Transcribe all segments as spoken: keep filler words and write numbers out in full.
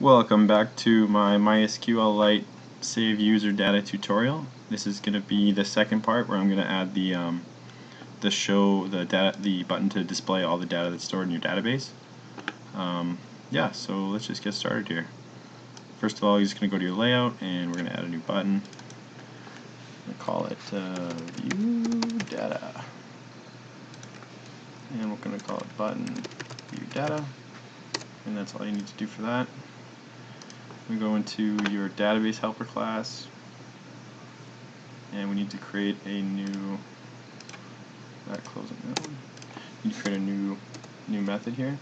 Welcome back to my MySQLite Save User Data tutorial. This is going to be the second part where I'm going to add the um, the show the data the button to display all the data that's stored in your database. Um, yeah, so let's just get started here. First of all, you're just going to go to your layout, and we're going to add a new button. We're going to call it uh, View Data, and we're going to call it Button View Data, and that's all you need to do for that. We go into your database helper class, and we need to create a new. That closing that one. You need to create a new new method here,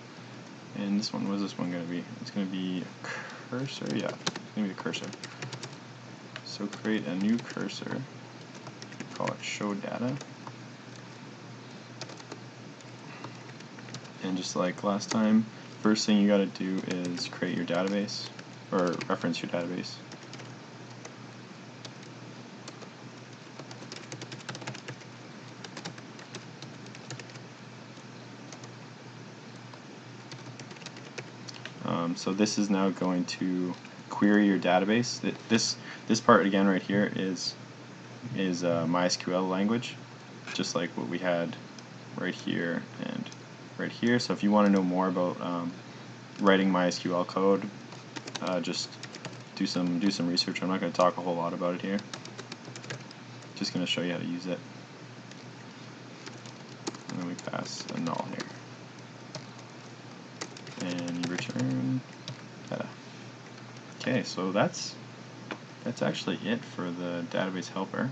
and this one was this one going to be? It's going to be a cursor. Yeah, it's going to be a cursor. So create a new cursor. Call it show data, and just like last time, first thing you got to do is create your database. Or reference your database. Um, so this is now going to query your database. This this part again right here is is a MySQL language, just like what we had right here and right here. So if you want to know more about um, writing MySQL code, Uh, just do some do some research. I'm not going to talk a whole lot about it here. Just going to show you how to use it. And then we pass a null here, and you return data. Okay, so that's that's actually it for the database helper.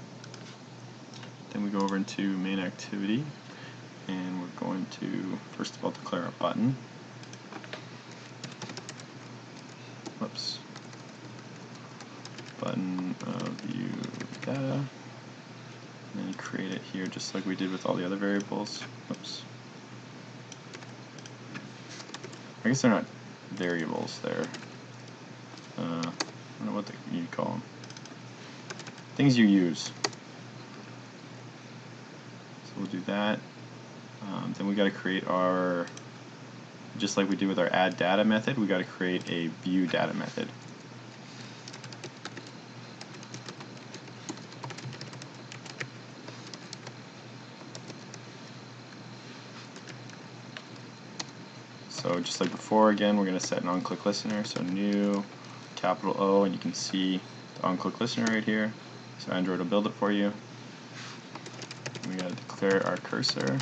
Then we go over into main activity, and we're going to first of all declare a button. Oops. Button uh, view data, and create it here just like we did with all the other variables. Oops. I guess they're not variables. They're uh, I don't know what they, you'd call them. Things you use. So we'll do that. Um, then we got to create our. Just like we did with our add data method, we got to create a view data method. So just like before, again, we're going to set an OnClickListener. So new capital O, and you can see the OnClickListener right here. So Android will build it for you. We got to declare our cursor.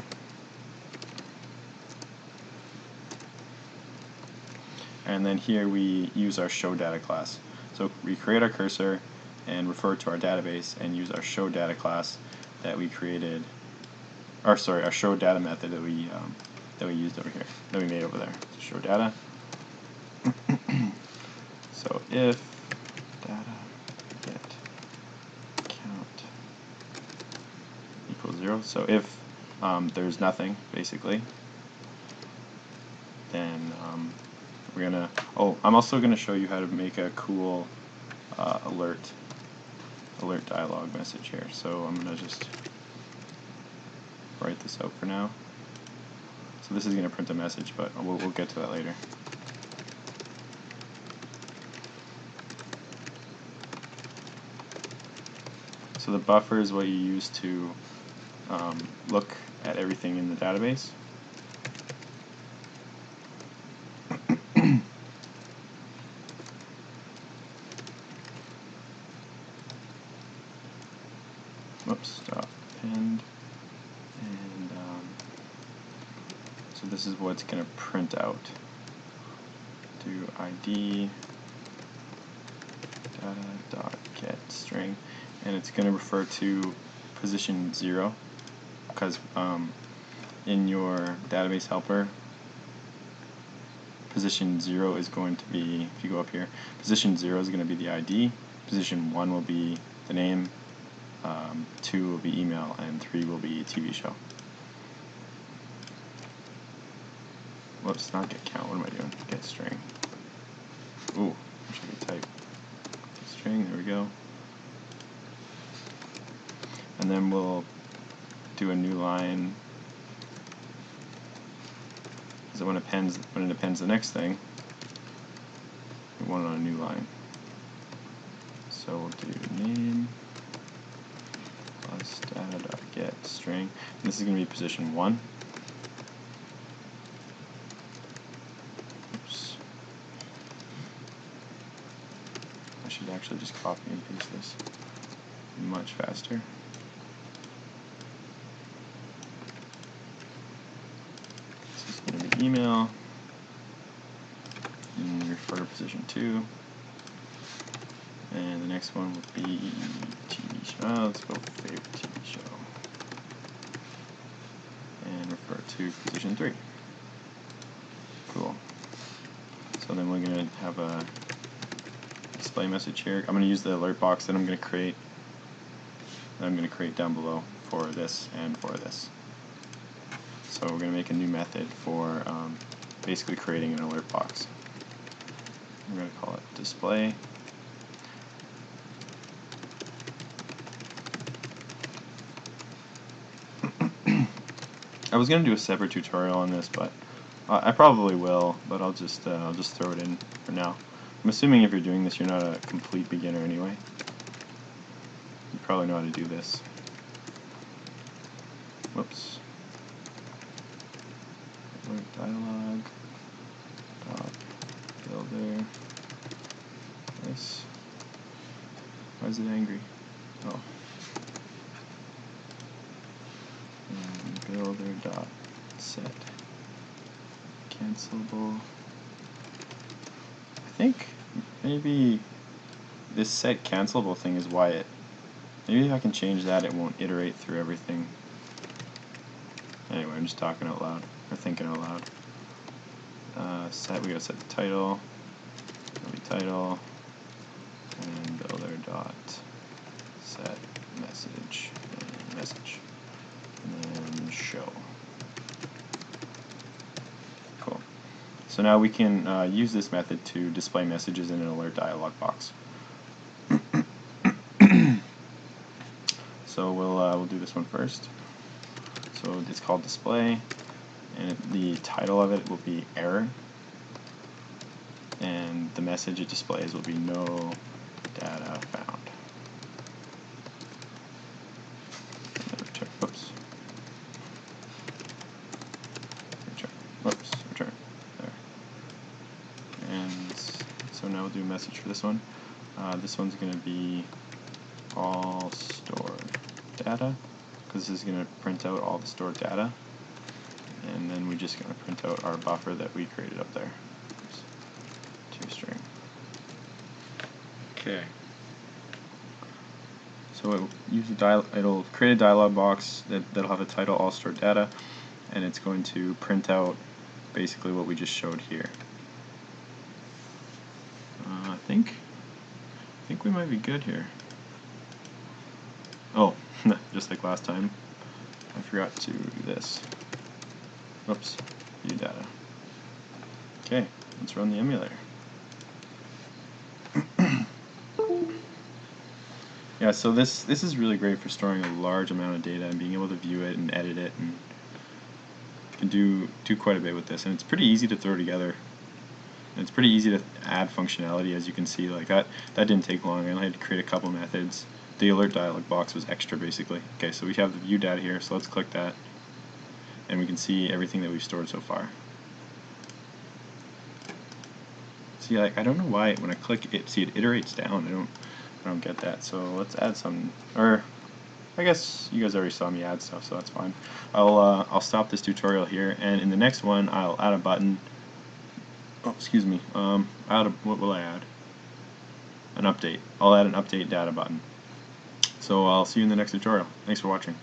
And then here we use our show data class. So we create our cursor and refer to our database and use our show data class that we created, or sorry, our show data method that we um, that we used over here, that we made over there. Show data. So if data get count equals zero. So if um, there's nothing basically, then um, We're gonna. Oh, I'm also gonna show you how to make a cool uh, alert alert dialog message here. So I'm gonna just write this out for now. So this is gonna print a message, but we'll, we'll get to that later. So the buffer is what you use to um, look at everything in the database. Oops, stop, append, and um, so this is what's going to print out. Do I D data dot get string, and it's going to refer to position zero because um, in your database helper, position zero is going to be, if you go up here, position zero is going to be the I D, position one will be the name. Um, two will be email, and three will be T V show. Whoops, not get count. What am I doing? Get string. Ooh, I should be type. Get string, there we go. And then we'll do a new line. So when it appends, when it appends the next thing, it one on a new line. So we'll do name plus data.get string. And this is going to be position one. Oops. I should actually just copy and paste this much faster. This is going to be email. And refer to position two. And the next one would be T V show. Oh, let's go with favorite T V show. And refer to position three. Cool. So then we're going to have a display message here. I'm going to use the alert box that I'm going to create. That I'm going to create down below for this and for this. So we're going to make a new method for um, basically creating an alert box. I'm going to call it display. I was going to do a separate tutorial on this, but uh, I probably will. But I'll just uh, I'll just throw it in for now. I'm assuming if you're doing this, you're not a complete beginner anyway. You probably know how to do this. Whoops. Alert dialog. Dot builder. This. Why is it angry? Oh. Builder dot set cancelable. I think maybe this set cancelable thing is why it. Maybe if I can change that, it won't iterate through everything. Anyway, I'm just talking out loud or thinking out loud. Uh, set. We gotta set the title. It'll be title and builder dot set message and message. And show. Cool. So now we can uh, use this method to display messages in an alert dialog box. So we'll uh, we'll do this one first. So it's called display, and the title of it will be error, and the message it displays will be no data found. Do a message for this one. Uh, this one's going to be all stored data, because this is going to print out all the stored data, and then we're just going to print out our buffer that we created up there. Oops. To string. Okay. So it will use a dial. It'll create a dialog box that that'll have a title all stored data, and it's going to print out basically what we just showed here. I think, I think we might be good here. Oh, just like last time, I forgot to do this. Whoops, view data. Okay, let's run the emulator. Yeah, so this this is really great for storing a large amount of data and being able to view it and edit it, and you can do do quite a bit with this, and it's pretty easy to throw together. It's pretty easy to add functionality, as you can see. Like that, that didn't take long. I only had to create a couple methods. The alert dialog box was extra, basically. Okay, so we have the view data here. So let's click that, and we can see everything that we've stored so far. See, like I don't know why when I click it, see it iterates down. I don't, I don't get that. So let's add some. Or, I guess you guys already saw me add stuff, so that's fine. I'll, uh, I'll stop this tutorial here, and in the next one, I'll add a button. Oh, excuse me. Um, add a, what will I add? An update. I'll add an update data button. So I'll see you in the next tutorial. Thanks for watching.